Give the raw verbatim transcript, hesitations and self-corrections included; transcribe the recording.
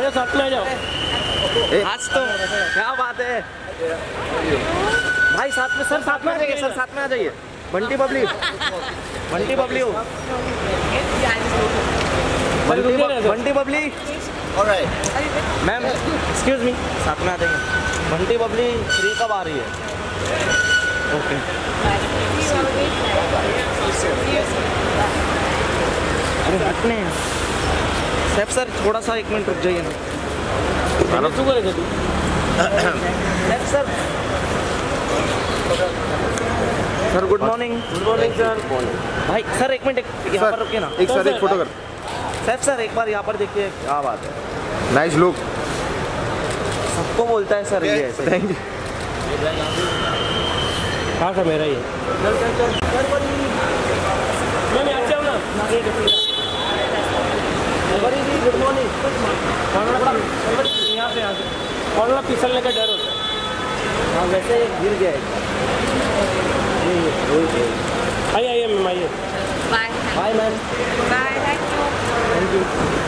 आजा साथ में जाओ। आज तो क्या बात है भाई, साथ में सर साथ में आ जाइए, सर साथ में आ जाइए। बंटी बबली, बंटी बबली हो, Bunty Babli. Alright ma'am, excuse me, साथ में आ जाइए। बंटी बबली थ्री कब आ रही है? ओके अरे सैफ सर थोड़ा सा एक मिनट रुक जाइए ना। तू करेगा तू Saif sir. Sir good morning. Good morning sir. भाई सर एक मिनट यहाँ पर रुकिए ना। एक सर एक फोटो कर। सैफ सर एक बार यहाँ पर देखिए, क्या बात है, नाइस लुक। सबको बोलता है सर ये। Thank you. हाँ सर मेरा ही है। Good morning. यहाँ से यहाँ से कौन फिसलने का डर होता है। हाँ वैसे गिर गया है। आइए आइए मैम, आइए। Bye bye ma'am. Bye. Thank you.